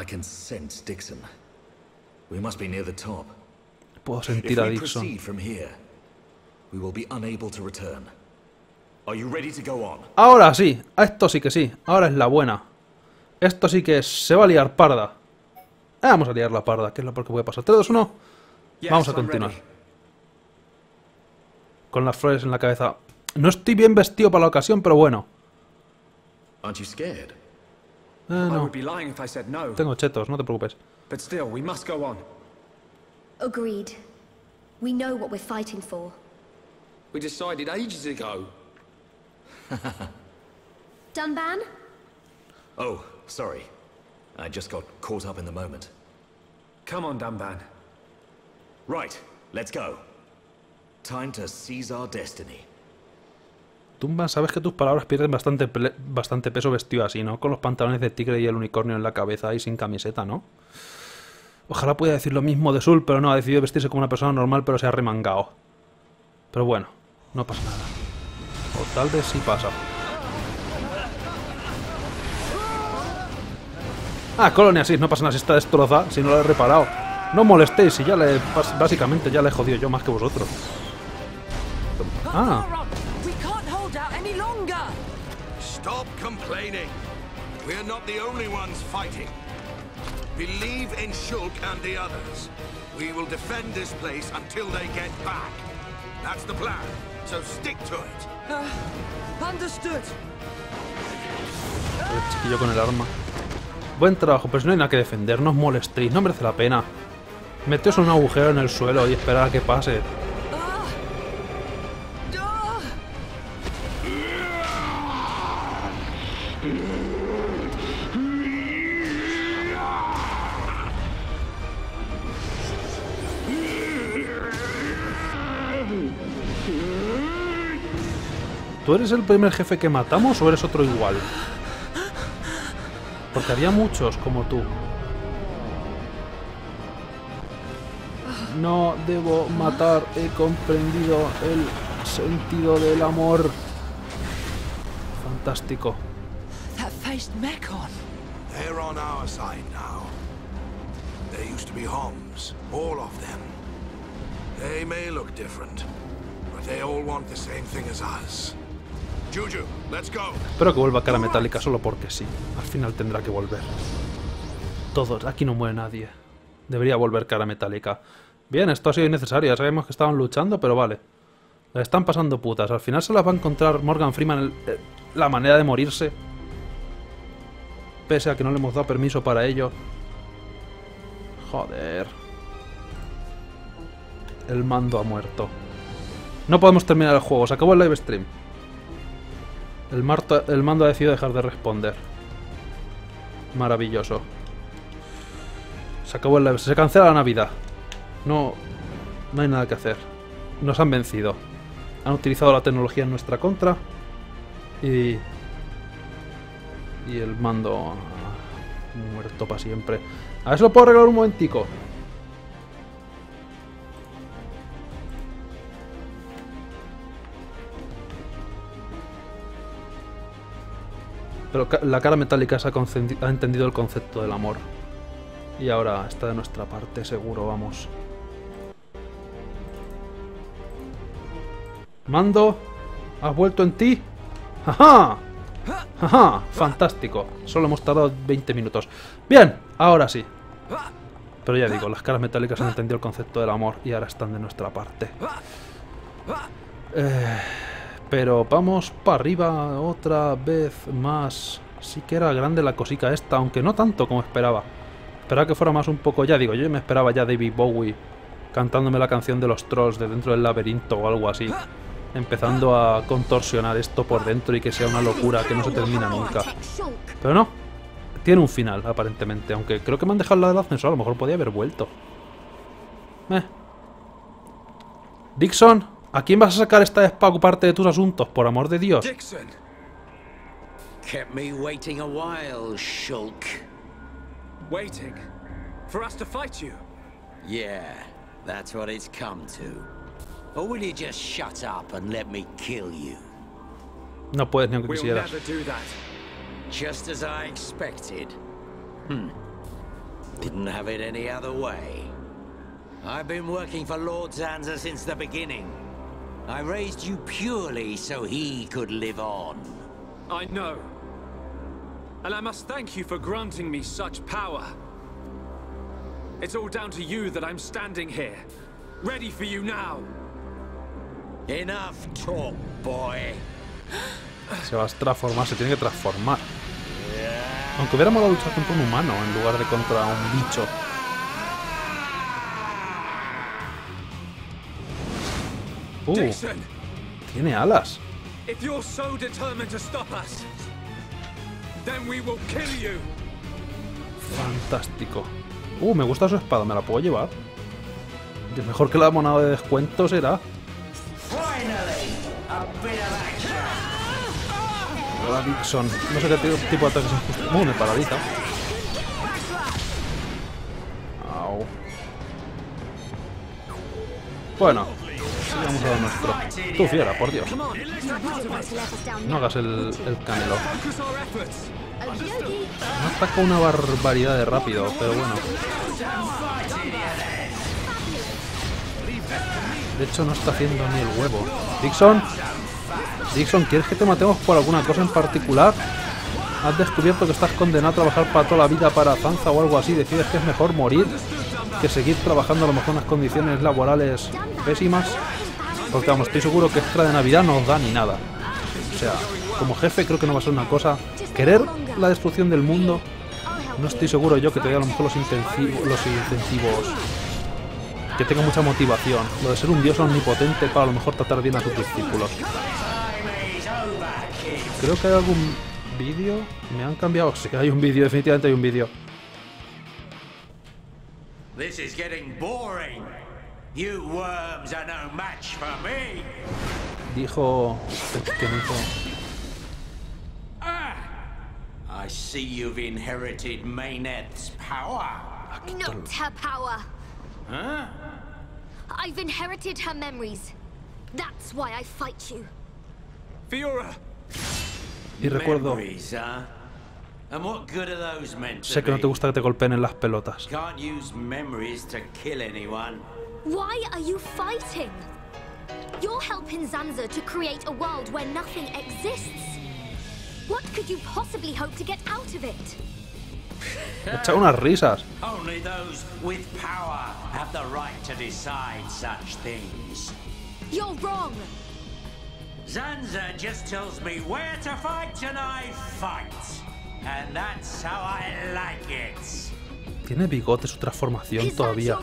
I can sense Dickson. We must be near the top. Puedo sentir a Dickson. If we proceed from here, we will be unable to return. Are you ready to go on? Ahora sí, a esto sí que sí. Ahora es la buena. Esto sí que se va a liar parda. Vamos a liar la parda, que es lo que puede pasar. 3, 2, 1. Vamos a continuar. Con las flores en la cabeza. No estoy bien vestido para la ocasión, pero bueno. No. Tengo chetos, no te preocupes. Agreed. We know what we're fighting for. We decided ages ago. Dunban? Oh, sorry. I just got caught up in the moment. Come on, Dunban. Right, let's go. Time to seize our destiny. Dunban, sabes que tus palabras pierden bastante peso vestido así, ¿no? Con los pantalones de tigre y el unicornio en la cabeza y sin camiseta, ¿no? Ojalá pudiera decir lo mismo de Shulk, pero no, ha decidido vestirse como una persona normal, pero se ha remangado. Pero bueno, no pasa nada. O tal vez sí pasa. Ah, Colonia 6, no pasa nada si está destrozada, si no la he reparado. No molestéis, si ya le... Básicamente ya le he jodido yo más que vosotros. Ah. Stop complaining. We're not the only ones fighting. Believe in Shulk and the others. We will defend this place until they get back. That's the plan. So stick to it. Understood. El chiquillo con el arma. Buen trabajo, pero si no hay nada que defender, no os molestéis, no merece la pena. Meteos un agujero en el suelo y esperad a que pase. ¿Tú eres el primer jefe que matamos o eres otro igual? Porque había muchos como tú. No debo matar, he comprendido el sentido del amor. Fantástico. That faced Mechon. They're on our side now. They used to be Homs, all of them. They may look different, but they all want the same thing as us. Juju, let's go. Espero que vuelva cara metálica solo porque sí. Al final tendrá que volver. Todos, aquí no muere nadie. Debería volver cara metálica. Bien, esto ha sido innecesario. Ya sabemos que estaban luchando, pero vale. La están pasando putas. Al final se las va a encontrar Morgan Freeman la manera de morirse. Pese a que no le hemos dado permiso para ello. Joder. El mando ha muerto. No podemos terminar el juego. Se acabó el live stream. El mando ha decidido dejar de responder. Maravilloso. Se acabó el live. Se cancela la Navidad. No hay nada que hacer. Nos han vencido. Han utilizado la tecnología en nuestra contra. Y el mando... muerto para siempre. A ver si lo puedo arreglar un momentico. Pero la cara metálica ha entendido el concepto del amor. Y ahora está de nuestra parte, seguro, vamos. Mando, ¿has vuelto en ti? ¡Ajá! ¡Ajá! Fantástico. Solo hemos tardado 20 minutos. Bien, ahora sí. Pero ya digo, las caras metálicas han entendido el concepto del amor y ahora están de nuestra parte. Pero vamos para arriba otra vez más. Sí que era grande la cosica esta, aunque no tanto como esperaba. Esperaba que fuera más un poco, ya digo, yo me esperaba ya David Bowie cantándome la canción de los trolls de dentro del laberinto o algo así. Empezando a contorsionar esto por dentro y que sea una locura que no se termina nunca. Pero no, tiene un final aparentemente, aunque creo que me han dejado la del ascensor, a lo mejor podía haber vuelto. Dickson. ¿A quién vas a sacar esta vez para ocuparte de tus asuntos, por amor de Dios? Dickson. Kept me waiting a while, Shulk. Waiting for us to fight you. Yeah, that's what it's come to. Or will you just shut up and let me kill you? No puedes ni aunque quisieras. Just as I expected. Didn't have it any other way. I've been working for Lord Zanza since the beginning. I raised you purely so he could live on. I know. And I must thank you for granting me such power. It's all down to you that I'm standing here, ready for you now. Enough talk, boy. Se va a transformar, se tiene que transformar. Aunque hubiéramos luchado contra un humano en lugar de contra un bicho. Tiene alas. If you're so determined to stop us, then we will kill you. Fantástico. Me gusta su espada, me la puedo llevar. Mejor que la monada de descuento será. La Dickson, no sé qué tipo de ataques es justo. Me paraliza. Au. Bueno, vamos a dar nuestro. Tú, fiera, por Dios. No hagas el canelo. Me ataca una barbaridad de rápido, pero bueno. De hecho, no está haciendo ni el huevo. Dickson. Dickson, ¿quieres que te matemos por alguna cosa en particular? ¿Has descubierto que estás condenado a trabajar para toda la vida para Zanza o algo así? ¿Decides que es mejor morir que seguir trabajando a lo mejor en unas condiciones laborales pésimas? Porque vamos, estoy seguro que extra de Navidad no os da ni nada. O sea, como jefe creo que no va a ser una cosa. Querer la destrucción del mundo, no estoy seguro yo que te dé a lo mejor los incentivos. Que tenga mucha motivación. Lo de ser un dios omnipotente para a lo mejor tratar bien a sus discípulos. Creo que hay algún vídeo. Me han cambiado. Sí, hay un vídeo, definitivamente hay un vídeo. This is getting boring. You worms are no match for me. Dijo. ¿Qué dijo? I see you've inherited Meyneth's power. Not her power. Huh? I've inherited her memories. That's why I fight you. Fiora. Y recuerdo. Sé que no te gusta que te golpeen en las pelotas. Why are you fighting? You're helping Zanza to create a world where nothing exists. What could you possibly hope to get out of it? Echa unas risas. Only those with power have the right to decide such things. You're wrong. Zanza just tells me where to fight and I fight. And that's how I like it. Tiene bigote su transformación todavía.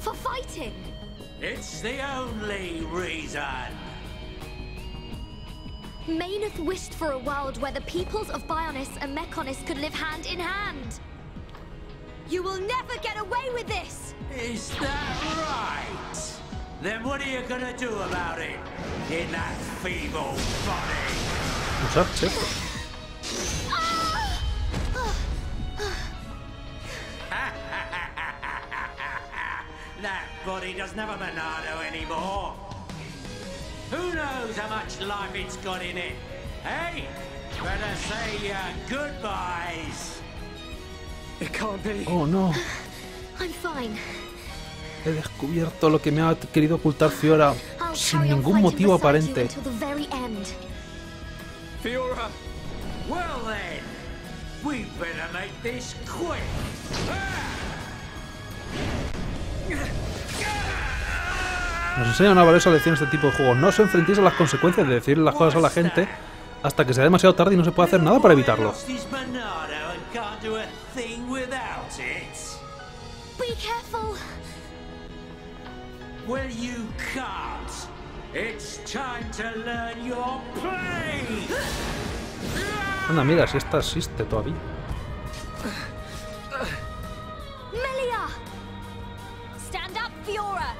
For fighting. It's the only reason. Meyneth wished for a world where the peoples of Bionis and Mechonis could live hand in hand. You will never get away with this! Is that right? Then what are you gonna do about it? In that feeble body? What's up, Chip? That body doesn't have a Monado anymore. Who knows how much life it's got in it? Hey, better say goodbyes. It can't be. Oh no. I'm fine. He descubierto lo que me ha querido ocultar Fiora sin ningún motivo aparente. Fiora. Well then, we better make this quick. Nos enseñan a varias lecciones de este tipo de juegos. No os enfrentéis a las consecuencias de decir las cosas a la gente hasta que sea demasiado tarde y no se puede hacer nada para evitarlo. Anda, mira, si esta existe todavía. Fiora,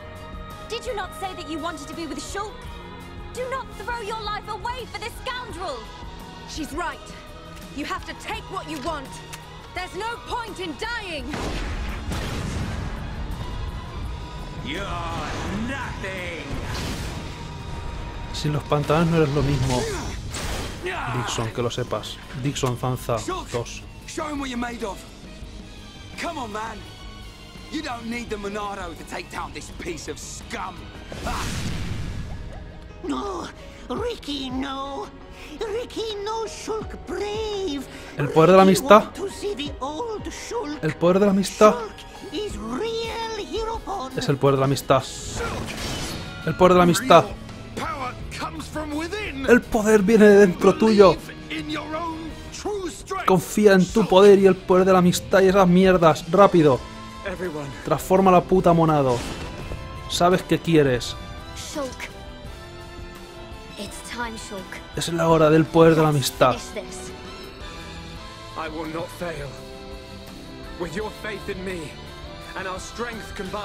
did you not say that you wanted to be with Shulk? Do not throw your life away for this scoundrel. She's right. You have to take what you want. There's no point in dying. You're nothing. Sin los pantalones no eres lo mismo. Dickson, que lo sepas. Dickson Zanza 2. Show him what you're made of. Come on, man. You don't need the Monado to take down this piece of scum. No, Ricky, no. Ricky, no, Shulk, brave. El poder de la amistad. El poder de la amistad. Es el poder de la amistad. El poder de la amistad. El poder viene de dentro tuyo. Confía en tu poder y el poder de la amistad y esas mierdas. Rápido. Transforma la puta Monado. Sabes que quieres. Es la hora del poder de la amistad.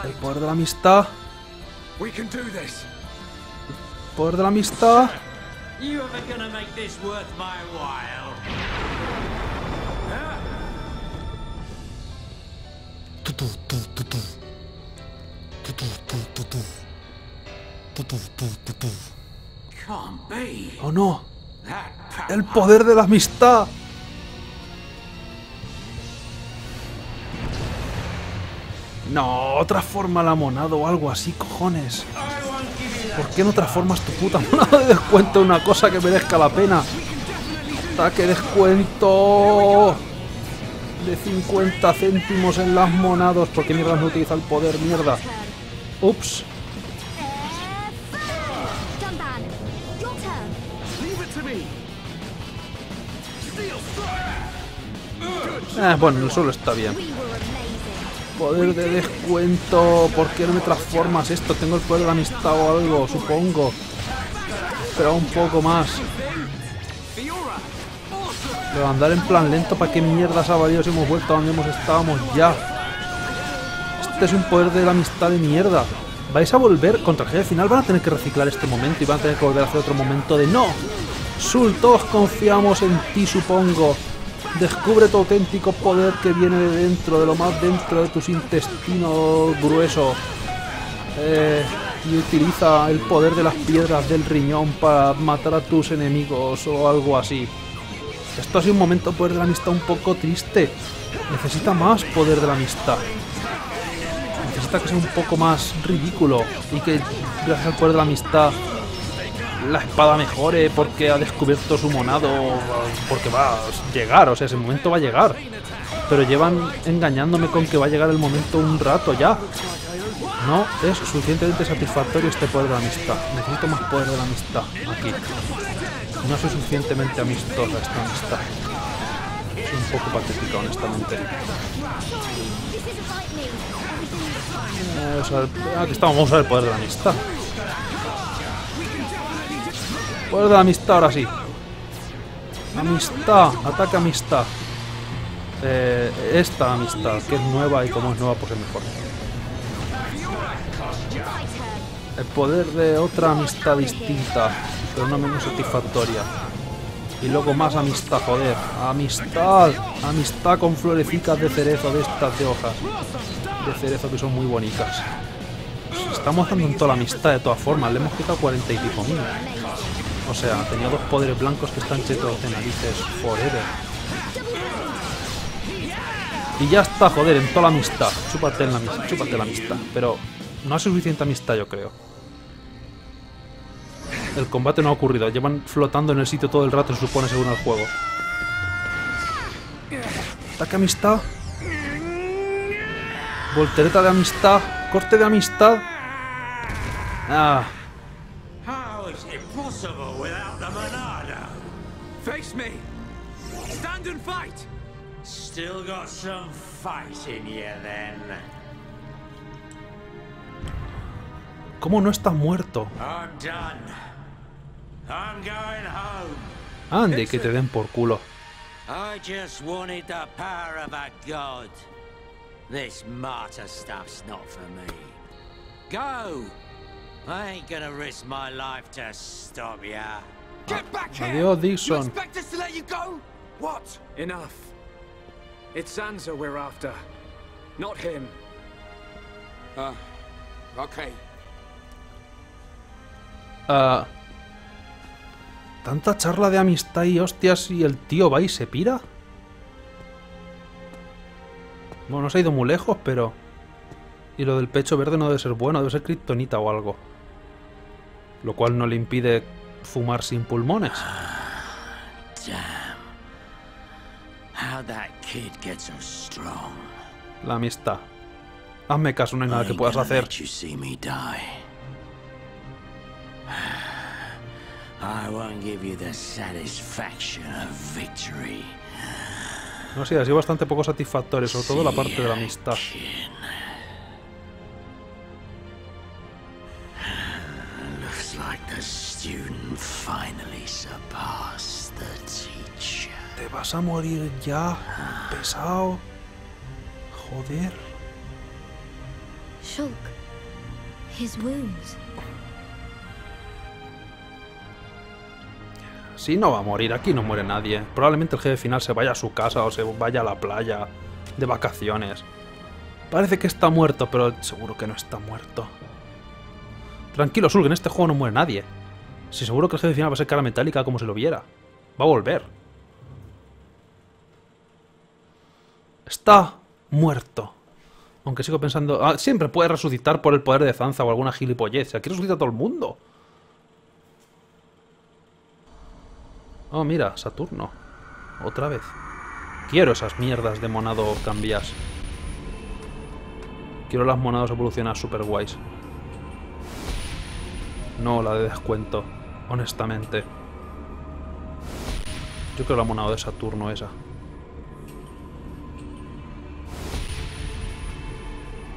El poder de la amistad. El poder de la amistad. Oh no, el poder de la amistad. No, otra forma la Monado o algo así, cojones. ¿Por qué no transformas tu puta Monado de descuento en una cosa que merezca la pena? Ataque descuento de 50 céntimos en las Monados. ¿Por qué mierda no utiliza el poder, mierda? Ups. Bueno, el suelo está bien. Poder de descuento. ¿Por qué no me transformas esto? Tengo el poder de la amistad o algo, supongo. Pero un poco más. Pero andar en plan lento, ¿para qué mierdas ha valido si hemos vuelto a donde estábamos ya? Este es un poder de la amistad de mierda. Vais a volver contra el jefe final, van a tener que reciclar este momento y van a tener que volver a hacer otro momento de no. Shulk, todos confiamos en ti, supongo. Descubre tu auténtico poder que viene de dentro, de lo más dentro de tus intestinos gruesos. Y utiliza el poder de las piedras del riñón para matar a tus enemigos o algo así. Esto ha sido un momento poder de la amistad un poco triste. Necesita más poder de la amistad. Necesita que sea un poco más ridículo. Y que gracias al poder de la amistad la espada mejore porque ha descubierto su Monado, porque va a llegar, o sea, ese momento va a llegar. Pero llevan engañándome con que va a llegar el momento un rato ya. No es suficientemente satisfactorio este poder de la amistad. Necesito más poder de la amistad aquí. No soy suficientemente amistosa esta amistad. Es un poco patética, honestamente. Aquí estamos, vamos a ver el poder de la amistad. Poder de la amistad, ahora sí. Amistad, ataque amistad. Esta amistad, que es nueva y como es nueva, pues es mejor. El poder de otra amistad distinta, pero no menos satisfactoria. Y luego más amistad, joder. Amistad, amistad con florecicas de cerezo de estas de hojas. De cerezo que son muy bonitas. Estamos dando en toda la amistad de todas formas, le hemos quitado 40 y pico mil. O sea, tenía dos poderes blancos que están chetos de narices forever. Y ya está, joder, en toda la amistad. Chúpate, en la amistad, chúpate la amistad. Pero no hay suficiente amistad, yo creo. El combate no ha ocurrido. Llevan flotando en el sitio todo el rato, se supone, según el juego. Ataque amistad. Voltereta de amistad. Corte de amistad. Ah. ¿Cómo no estás muerto? Ande, que te den por culo. This martyr stuff's not for me. Go! I ain't gonna risk my life to stop ya. Get back here! Adiós, Dickson. You expect us to let you go? What? Enough. It's Zanza we're after, not him. Okay. Tanta charla de amistad y hostias y el tío va y se pira. Bueno, no se ha ido muy lejos, pero... Y lo del pecho verde no debe ser bueno, debe ser kriptonita o algo. Lo cual no le impide fumar sin pulmones. La amistad. Hazme caso, no hay nada que puedas hacer. No sé, ha sido bastante poco satisfactorio, sobre todo la parte de la amistad. Te vas a morir ya, pesado. Joder. Shulk, his wounds. Sí, no va a morir, aquí no muere nadie. Probablemente el jefe final se vaya a su casa o se vaya a la playa de vacaciones. Parece que está muerto, pero seguro que no está muerto. Tranquilo, Shulk, en este juego no muere nadie. Sí, seguro que el jefe final va a ser cara metálica como si lo viera. Va a volver. Está muerto. Aunque sigo pensando... Ah, siempre puede resucitar por el poder de Zanza o alguna gilipollez. Aquí resucita todo el mundo. Oh, mira, Saturno. Otra vez. Quiero esas mierdas de monado cambias. Quiero las monados evolucionar super guays. No la de descuento, honestamente. Yo creo la monado de Saturno esa.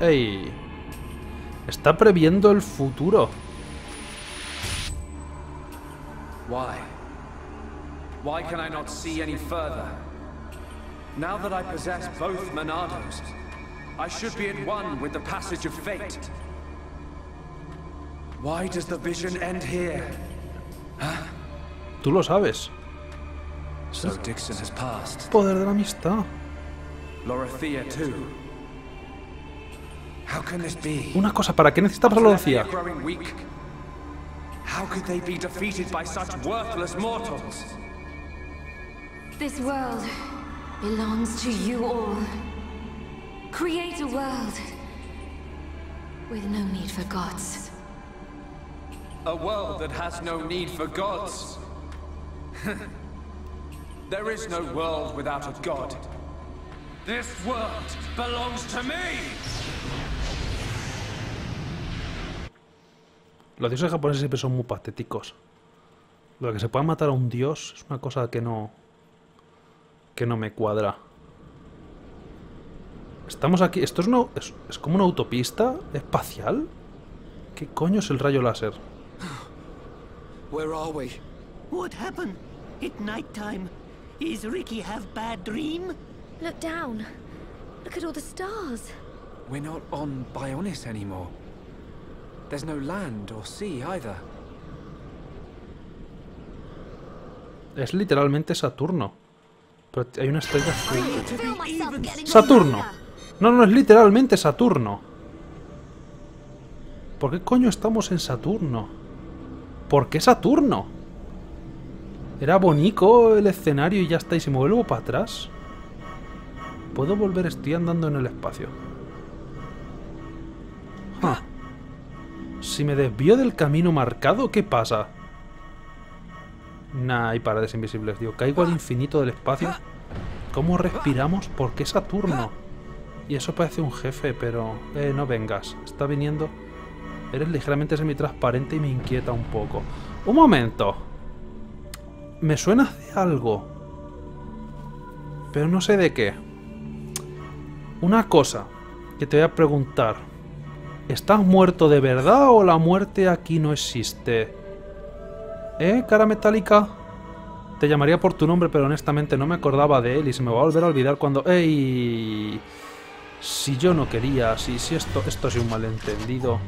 ¡Ey! Está previendo el futuro. Why? Why can I not see any further? Now that I possess both Monados, I should be at one with the passage of fate. Why does the vision end here? Huh? Tú lo sabes. So Dickson has passed. Poder de la amistad. Lorithia too. How can this be? Una cosa, ¿para qué necesitabas a Lorithia? How could they be defeated by such worthless mortals? This world belongs to you all. Create a world with no need for gods. A world that has no need for gods. There is no world without a god. This world belongs to me. Los dioses japoneses siempre son muy patéticos. Lo de que se pueda matar a un dios es una cosa que no me cuadra. Estamos aquí... ¿Esto es como una autopista espacial? ¿Qué coño es el rayo láser? Where are we? What happened? It's night time. Is Ricky have bad dream? Look down. Look at all the stars. We're not on Bionis anymore. There's no land or sea either. Es literalmente Saturno. Pero hay una estrella azul. ¡Saturno! No, no, es literalmente Saturno. ¿Por qué coño estamos en Saturno? ¿Por qué Saturno? Era bonito el escenario y ya está. ¿Y si me vuelvo para atrás? ¿Puedo volver? Estoy andando en el espacio. Ah. Si me desvío del camino marcado, ¿qué pasa? Nah, hay paredes invisibles, tío. Caigo al infinito del espacio. ¿Cómo respiramos? ¿Por qué Saturno? Y eso parece un jefe, pero... no vengas. Está viniendo... Eres ligeramente semitransparente y me inquieta un poco. ¡Un momento! Me suena de algo. Pero no sé de qué. Una cosa que te voy a preguntar. ¿Estás muerto de verdad o la muerte aquí no existe? ¿Eh, cara metálica? Te llamaría por tu nombre, pero honestamente no me acordaba de él y se me va a volver a olvidar cuando... ¡Ey! Si yo no quería, si esto es un malentendido.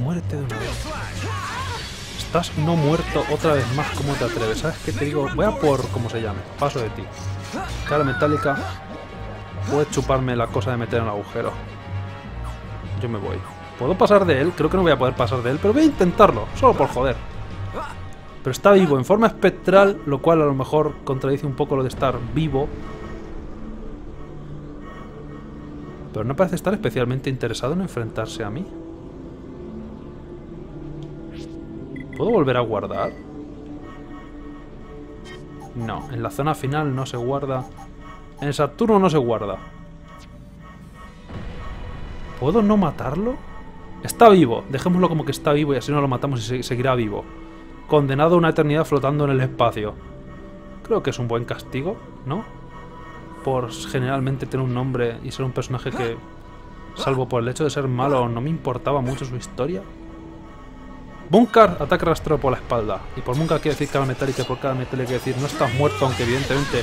Muérete de una vez. Estás no muerto otra vez más, ¿cómo te atreves? ¿Sabes qué te digo? Voy a por... ¿cómo se llame? Paso de ti. Cara metálica, puedes chuparme la cosa de meter en un agujero. Yo me voy. ¿Puedo pasar de él? Creo que no voy a poder pasar de él, pero voy a intentarlo, solo por joder. Pero está vivo, en forma espectral, lo cual a lo mejor contradice un poco lo de estar vivo. Pero no parece estar especialmente interesado en enfrentarse a mí. ¿Puedo volver a guardar? No, en la zona final no se guarda. En Saturno no se guarda. ¿Puedo no matarlo? Está vivo. Dejémoslo como que está vivo y así no lo matamos y seguirá vivo. Condenado a una eternidad flotando en el espacio. Creo que es un buen castigo, ¿no? Por generalmente tener un nombre y ser un personaje que, salvo por el hecho de ser malo, no me importaba mucho su historia. Mumkhar, ataque rastreo por la espalda. Y por Mumkhar quiere decir cara metálica, por cara metálica quiere decir no estás muerto, aunque evidentemente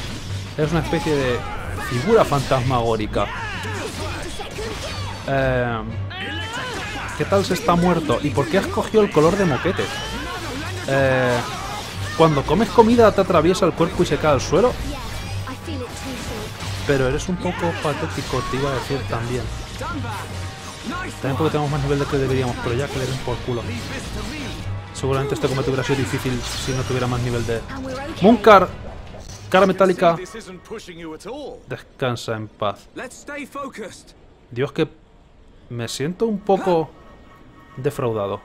es una especie de figura fantasmagórica. ¿Qué tal se está muerto? ¿Y por qué has cogido el color de moquete? Cuando comes comida te atraviesa el cuerpo y se cae al suelo. Pero eres un poco patético, te iba a decir también. También porque tenemos más nivel de que deberíamos, pero ya que le den por culo. Seguramente este combate hubiera sido difícil si no tuviera más nivel de... Mumkhar, cara metálica. Descansa en paz. Dios, que me siento un poco defraudado.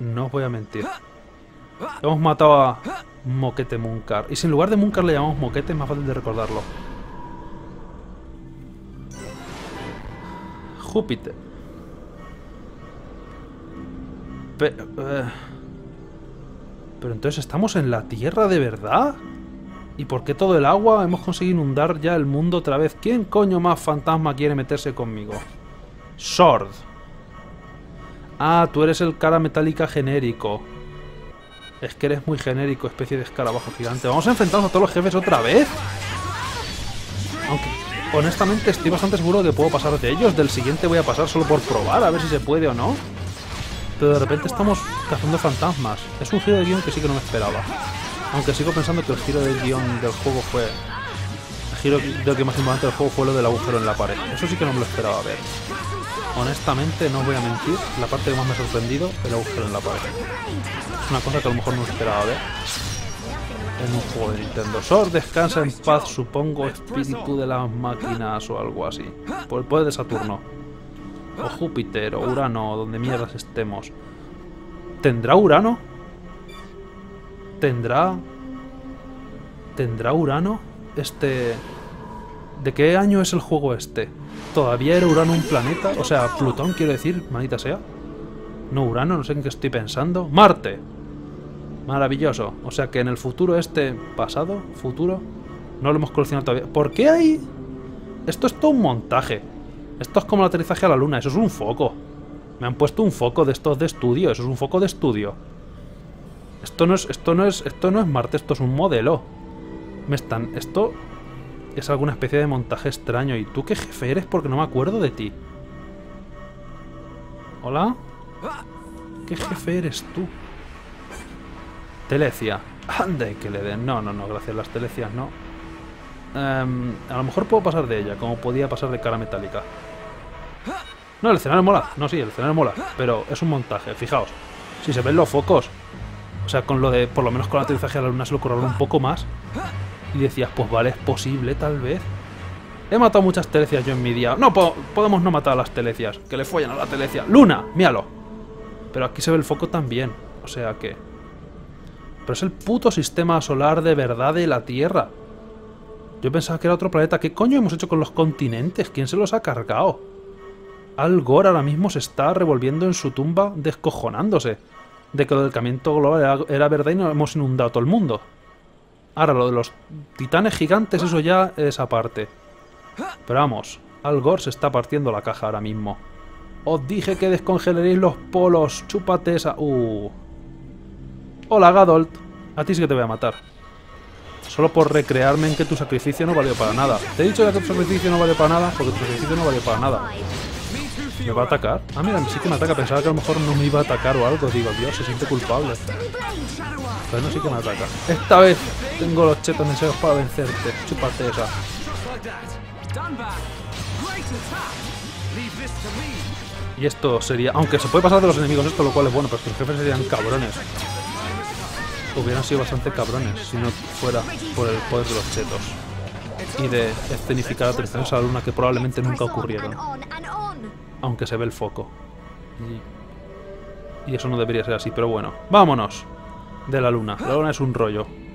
No os voy a mentir. Hemos matado a Moquete Mumkhar. Y si en lugar de Mumkhar le llamamos Moquete, es más fácil de recordarlo. Júpiter. Pero entonces estamos en la Tierra de verdad. ¿Y por qué todo el agua? Hemos conseguido inundar ya el mundo otra vez. ¿Quién coño más fantasma quiere meterse conmigo? Sword. Ah, tú eres el cara metálica genérico. Es que eres muy genérico, especie de escarabajo gigante. ¿Vamos a enfrentarnos a todos los jefes otra vez? Aunque, honestamente, estoy bastante seguro de que puedo pasar de ellos. Del siguiente voy a pasar solo por probar, a ver si se puede o no. Pero de repente estamos cazando fantasmas. Es un giro de guión que sí que no me esperaba. Aunque sigo pensando que el giro del guión del juego fue... El giro de lo que más importante del juego fue lo del agujero en la pared. Eso sí que no me lo esperaba ver. Honestamente, no os voy a mentir, la parte que más me ha sorprendido es el agujero en la pared. Es una cosa que a lo mejor no esperaba ver en un juego de Nintendo. Sword, descansa en paz, supongo, espíritu de las máquinas o algo así. Por el poder de Saturno. O Júpiter, o Urano, donde mierdas estemos. ¿Tendrá Urano? ¿Tendrá Urano? ¿De qué año es el juego este? ¿Todavía era Urano un planeta? O sea, Plutón, quiero decir, maldita sea. No, Urano, no sé en qué estoy pensando. ¡Marte! Maravilloso. O sea que en el futuro este... ¿Pasado? ¿Futuro? No lo hemos coleccionado todavía. ¿Por qué hay...? Esto es todo un montaje. Esto es como el aterrizaje a la luna. Eso es un foco. Me han puesto un foco de estos de estudio. Eso es un foco de estudio. Esto no es Marte. Esto es un modelo. Esto... Es alguna especie de montaje extraño. ¿Y tú qué jefe eres? Porque no me acuerdo de ti. ¿Hola? ¿Qué jefe eres tú? Telethia. Ande, que le den. No, no, no, gracias. Las Telecias no. A lo mejor puedo pasar de ella, como podía pasar de cara metálica. No, el escenario mola. No, sí, el escenario mola. Pero es un montaje, fijaos. Si se ven los focos. O sea, con lo de... Por lo menos con el aterrizaje a la luna se lo curraron un poco más. Y decías, pues vale, es posible, tal vez. He matado muchas Telecias yo en mi día. No, podemos no matar a las Telecias. Que le follan a la Telecia. ¡Luna! ¡Míralo! Pero aquí se ve el foco también. O sea que... Pero es el puto sistema solar de verdad de la Tierra. Yo pensaba que era otro planeta. ¿Qué coño hemos hecho con los continentes? ¿Quién se los ha cargado? Al Gore ahora mismo se está revolviendo en su tumba descojonándose. De que lo del calentamiento global era verdad y nos hemos inundado todo el mundo. Ahora, lo de los titanes gigantes, eso ya es aparte. Pero vamos, Al Gore se está partiendo la caja ahora mismo. Os dije que descongelaréis los polos. Chúpate esa... Hola, Gadolt. A ti sí que te voy a matar. Solo por recrearme en que tu sacrificio no valió para nada. Te he dicho ya que tu sacrificio no valió para nada, porque tu sacrificio no valió para nada. ¿Me va a atacar? Ah, mira, sí que me ataca. Pensaba que a lo mejor no me iba a atacar o algo. Digo, Dios, se siente culpable. Pero no, sí que me ataca. Esta vez tengo los chetos necesarios para vencerte. Chúpate esa. Y esto sería... Aunque se puede pasar de los enemigos esto, lo cual es bueno, pero estos jefes serían cabrones. Hubieran sido bastante cabrones si no fuera por el poder de los chetos. y de escenificar atracciones a la luna que probablemente nunca ocurrieron, aunque se ve el foco. Y eso no debería ser así, pero bueno, vámonos de la luna. La luna es un rollo.